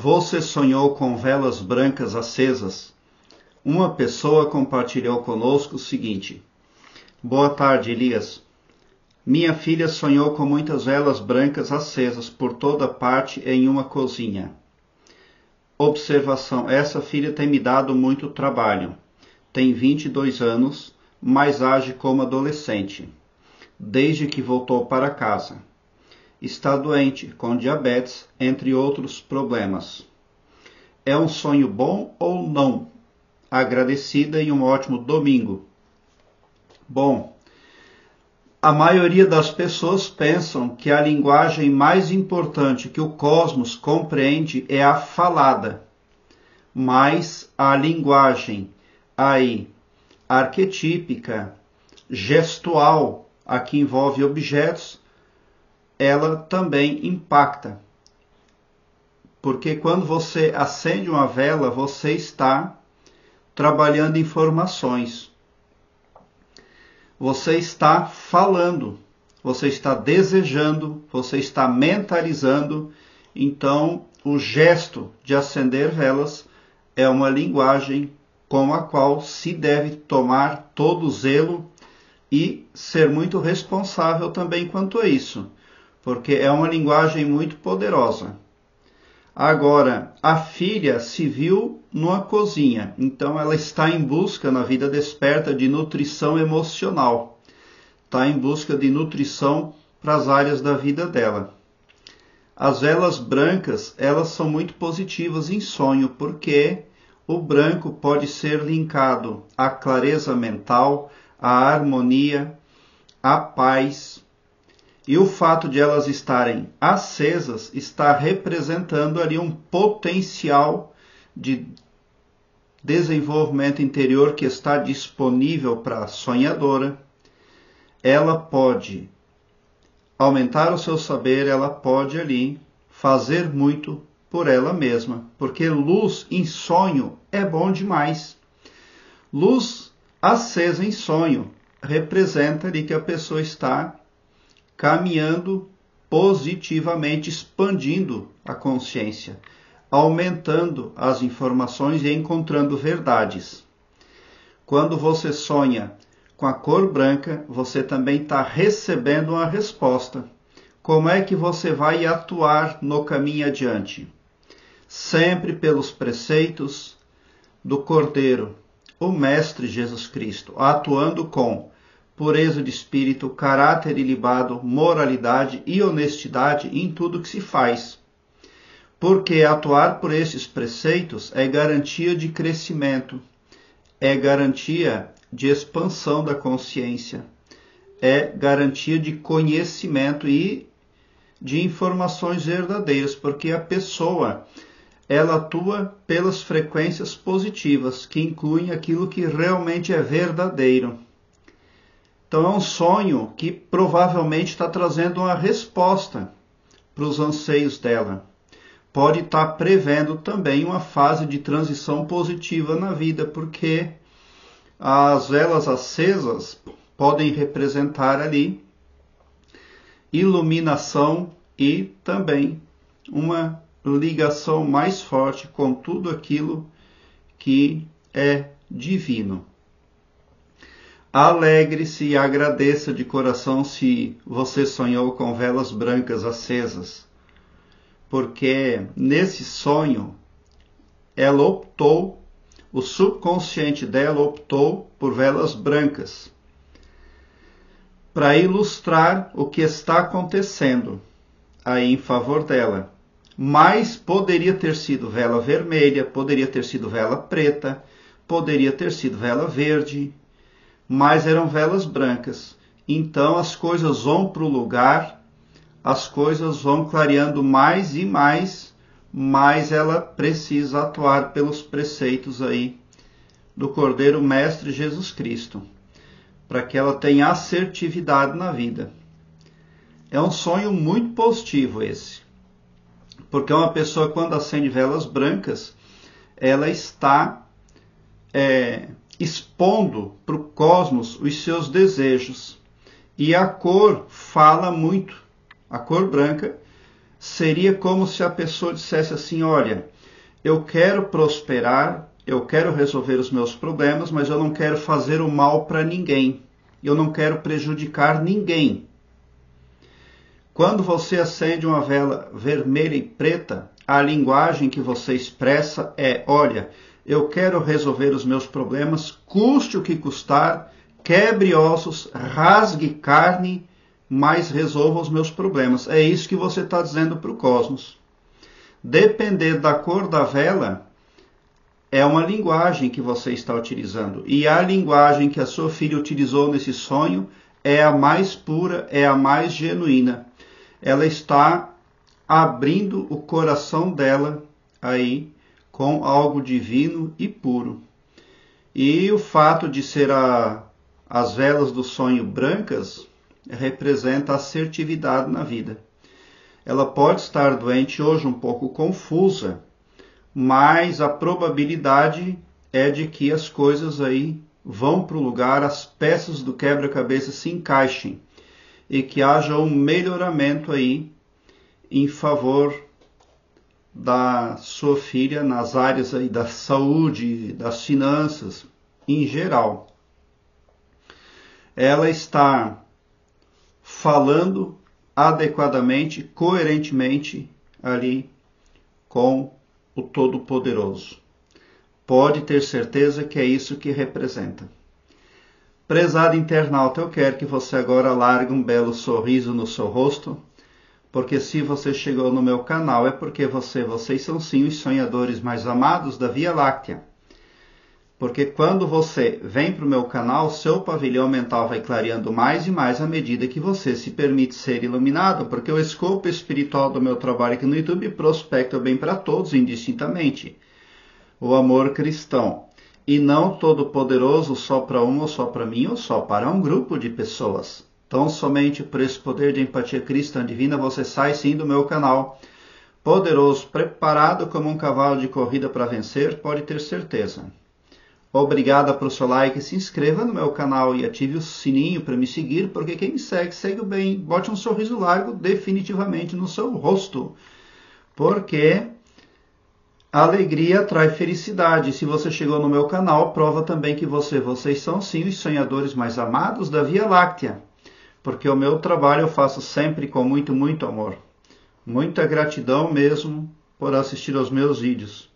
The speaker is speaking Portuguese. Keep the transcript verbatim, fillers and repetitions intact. você sonhou com velas brancas acesas, uma pessoa compartilhou conosco o seguinte: boa tarde, Elias. Minha filha sonhou com muitas velas brancas acesas por toda parte em uma cozinha. Observação: essa filha tem me dado muito trabalho. Tem vinte e dois anos, mas age como adolescente, desde que voltou para casa. Está doente, com diabetes, entre outros problemas. É um sonho bom ou não? Agradecida e um ótimo domingo. Bom, a maioria das pessoas pensam que a linguagem mais importante que o cosmos compreende é a falada, mas a linguagem aí arquetípica, gestual, a que envolve objetos, ela também impacta. Porque quando você acende uma vela, você está trabalhando informações. Você está falando, você está desejando, você está mentalizando. Então, o gesto de acender velas é uma linguagem com a qual se deve tomar todo zelo e ser muito responsável também quanto a isso, porque é uma linguagem muito poderosa. Agora, a filha se viu numa cozinha, então ela está em busca, na vida desperta, de nutrição emocional. Está em busca de nutrição para as áreas da vida dela. As velas brancas, elas são muito positivas em sonho, porque o branco pode ser linkado à clareza mental, à harmonia, à paz. E o fato de elas estarem acesas está representando ali um potencial de desenvolvimento interior que está disponível para a sonhadora. Ela pode aumentar o seu saber, ela pode ali fazer muito por ela mesma, porque luz em sonho é bom demais. Luz acesa em sonho representa ali que a pessoa está caminhando positivamente, expandindo a consciência, aumentando as informações e encontrando verdades. Quando você sonha com a cor branca, você também está recebendo uma resposta. Como é que você vai atuar no caminho adiante? Sempre pelos preceitos do Cordeiro, o Mestre Jesus Cristo, atuando com pureza de espírito, caráter ilibado, moralidade e honestidade em tudo que se faz. Porque atuar por esses preceitos é garantia de crescimento, é garantia de expansão da consciência, é garantia de conhecimento e de informações verdadeiras, porque a pessoa, ela atua pelas frequências positivas, que incluem aquilo que realmente é verdadeiro. Então é um sonho que provavelmente está trazendo uma resposta para os anseios dela. Pode estar prevendo também uma fase de transição positiva na vida, porque as velas acesas podem representar ali iluminação e também uma ligação mais forte com tudo aquilo que é divino. Alegre-se e agradeça de coração se você sonhou com velas brancas acesas, porque nesse sonho ela optou, o subconsciente dela optou por velas brancas, para ilustrar o que está acontecendo aí em favor dela. Mas poderia ter sido vela vermelha, poderia ter sido vela preta, poderia ter sido vela verde, mas eram velas brancas. Então as coisas vão para o lugar, as coisas vão clareando mais e mais, mas ela precisa atuar pelos preceitos aí do Cordeiro Mestre Jesus Cristo, para que ela tenha assertividade na vida. É um sonho muito positivo esse, porque uma pessoa, quando acende velas brancas, ela está é, expondo para o cosmos os seus desejos. E a cor fala muito. A cor branca seria como se a pessoa dissesse assim, olha, eu quero prosperar, eu quero resolver os meus problemas, mas eu não quero fazer o mal para ninguém, eu não quero prejudicar ninguém. Quando você acende uma vela vermelha e preta, a linguagem que você expressa é, olha, eu quero resolver os meus problemas, custe o que custar, quebre ossos, rasgue carne, mas resolva os meus problemas. É isso que você está dizendo para o cosmos. Depender da cor da vela, é uma linguagem que você está utilizando. E a linguagem que a sua filha utilizou nesse sonho é a mais pura, é a mais genuína. Ela está abrindo o coração dela aí com algo divino e puro. E o fato de ser a, as velas do sonho brancas representa assertividade na vida. Ela pode estar doente hoje, um pouco confusa, mas a probabilidade é de que as coisas aí vão para o lugar, as peças do quebra-cabeça se encaixem e que haja um melhoramento aí em favor da sua filha nas áreas aí da saúde, das finanças, em geral. Ela está falando adequadamente, coerentemente ali com o Todo-Poderoso. Pode ter certeza que é isso que representa. Prezado internauta, eu quero que você agora largue um belo sorriso no seu rosto, porque se você chegou no meu canal é porque você, vocês são sim os sonhadores mais amados da Via Láctea. Porque quando você vem para o meu canal, seu pavilhão mental vai clareando mais e mais à medida que você se permite ser iluminado, porque o escopo espiritual do meu trabalho aqui no YouTube prospecta o bem para todos indistintamente. O amor cristão. E não todo poderoso só para um, ou só para mim, ou só para um grupo de pessoas. Então, somente por esse poder de empatia cristã divina, você sai sim do meu canal. Poderoso, preparado como um cavalo de corrida para vencer, pode ter certeza. Obrigada por seu like, se inscreva no meu canal e ative o sininho para me seguir, porque quem me segue, segue o bem. Bote um sorriso largo definitivamente no seu rosto, porque alegria atrai felicidade. Se você chegou no meu canal, prova também que você, vocês são sim os sonhadores mais amados da Via Láctea, porque o meu trabalho eu faço sempre com muito, muito amor. Muita gratidão mesmo por assistir aos meus vídeos.